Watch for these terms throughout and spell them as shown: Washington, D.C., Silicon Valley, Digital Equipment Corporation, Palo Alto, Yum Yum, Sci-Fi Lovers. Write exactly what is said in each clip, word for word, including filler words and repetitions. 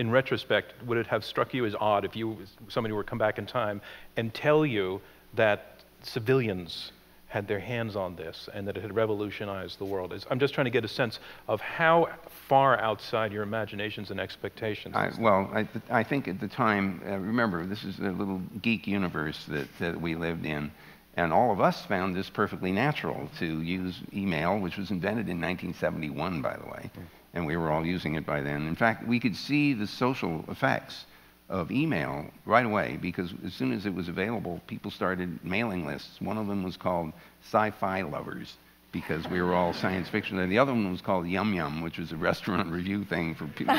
in retrospect, would it have struck you as odd if you, somebody were to come back in time and tell you that civilians had their hands on this and that it had revolutionized the world? It's, I'm just trying to get a sense of how far outside your imaginations and expectations. I, well, I, th I think at the time, uh, remember, this is a little geek universe that, that we lived in, and all of us found this perfectly natural to use email, which was invented in nineteen seventy-one, by the way, and we were all using it by then. In fact, we could see the social effects of email right away, because as soon as it was available, people started mailing lists. One of them was called Sci-Fi Lovers, because we were all science fiction. And the other one was called Yum Yum, which was a restaurant review thing for people,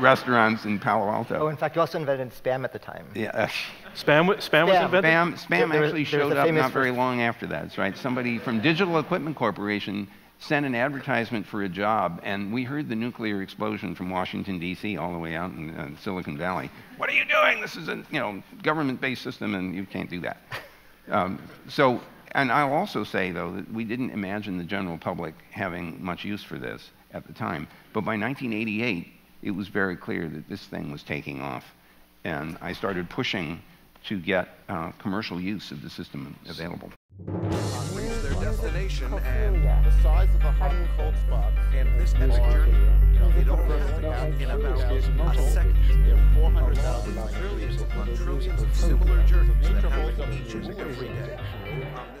restaurants in Palo Alto. Oh, in fact, you also invented spam at the time. Yeah. Spam, spam, spam was invented? Spam, spam there, actually there was, showed up not very long after that. That's right. Somebody from Digital Equipment Corporation sent an advertisement for a job, and we heard the nuclear explosion from Washington, D C all the way out in uh, Silicon Valley. What are you doing? This is a you know, government-based system, and you can't do that. Um, so, and I'll also say, though, that we didn't imagine the general public having much use for this at the time. But by nineteen eighty-eight, it was very clear that this thing was taking off, and I started pushing to get uh, commercial use of the system available. And the size of a hundred cold spots. And this epic journey, you know, it all runs out in about a second. There are four hundred thousand, trillions upon trillions of similar journeys that happen each and every day.